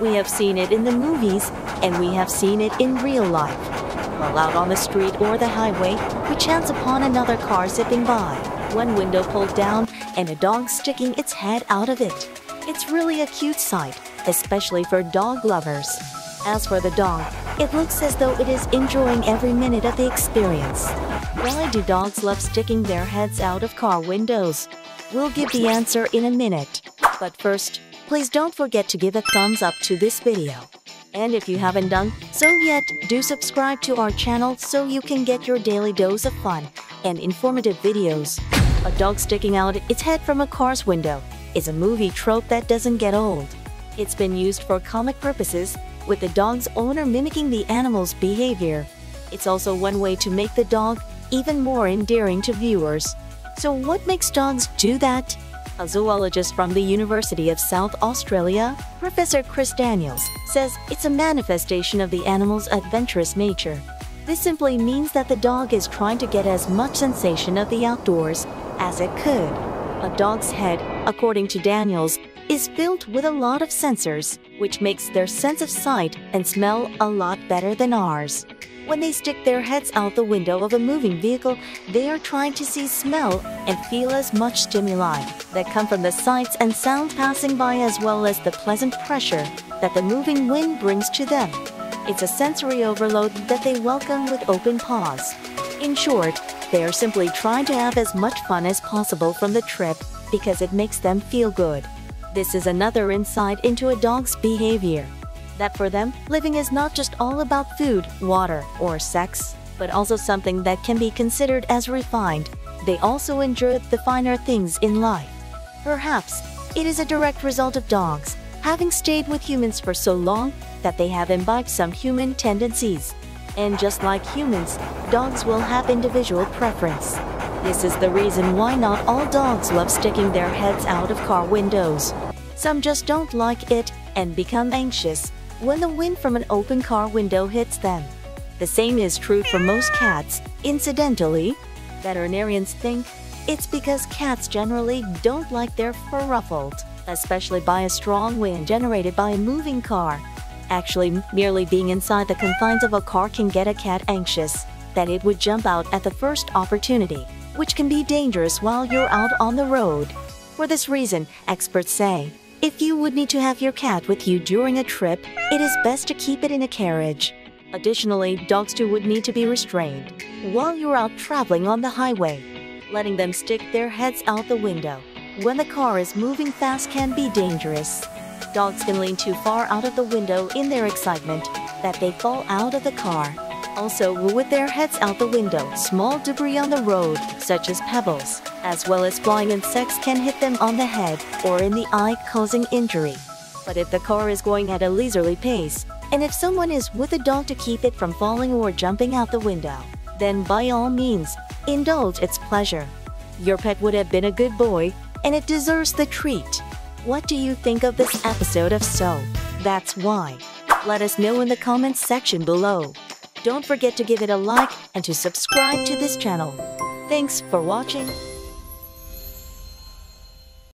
We have seen it in the movies, and we have seen it in real life. While out on the street or the highway, we chance upon another car zipping by, one window pulled down, and a dog sticking its head out of it. It's really a cute sight, especially for dog lovers. As for the dog, it looks as though it is enjoying every minute of the experience. Why do dogs love sticking their heads out of car windows? We'll give the answer in a minute. But first, please don't forget to give a thumbs up to this video. And if you haven't done so yet, do subscribe to our channel so you can get your daily dose of fun and informative videos. A dog sticking out its head from a car's window is a movie trope that doesn't get old. It's been used for comic purposes, with the dog's owner mimicking the animal's behavior. It's also one way to make the dog even more endearing to viewers. So what makes dogs do that? A zoologist from the University of South Australia, Prof. Chris Daniels, says it's a manifestation of the animal's adventurous nature. This simply means that the dog is trying to get as much sensation of the outdoors as it could. A dog's head, according to Daniels, is filled with a lot of sensors, which makes their sense of sight and smell a lot better than ours. When they stick their heads out the window of a moving vehicle, they are trying to see, smell, and feel as much stimuli that come from the sights and sound passing by, as well as the pleasant pressure that the moving wind brings to them. It's a sensory overload that they welcome with open paws. In short, they are simply trying to have as much fun as possible from the trip because it makes them feel good. This is another insight into a dog's behavior. That for them, living is not just all about food, water, or sex, but also something that can be considered as refined. They also enjoy the finer things in life. Perhaps it is a direct result of dogs having stayed with humans for so long that they have imbibed some human tendencies. And just like humans, dogs will have individual preference. This is the reason why not all dogs love sticking their heads out of car windows. Some just don't like it and become anxious when the wind from an open car window hits them. The same is true for most cats. Incidentally, veterinarians think it's because cats generally don't like their fur ruffled, especially by a strong wind generated by a moving car. Actually, merely being inside the confines of a car can get a cat anxious that it would jump out at the first opportunity, which can be dangerous while you're out on the road. For this reason, experts say, if you would need to have your cat with you during a trip, it is best to keep it in a carriage. Additionally, dogs too would need to be restrained while you're out traveling on the highway. Letting them stick their heads out the window when the car is moving fast can be dangerous. Dogs can lean too far out of the window in their excitement that they fall out of the car. Also, with their heads out the window, small debris on the road, such as pebbles, as well as flying insects, can hit them on the head or in the eye, causing injury. But if the car is going at a leisurely pace, and if someone is with a dog to keep it from falling or jumping out the window, then by all means, indulge its pleasure. Your pet would have been a good boy, and it deserves the treat. What do you think of this episode of So That's Why? Let us know in the comments section below. Don't forget to give it a like and to subscribe to this channel. Thanks for watching.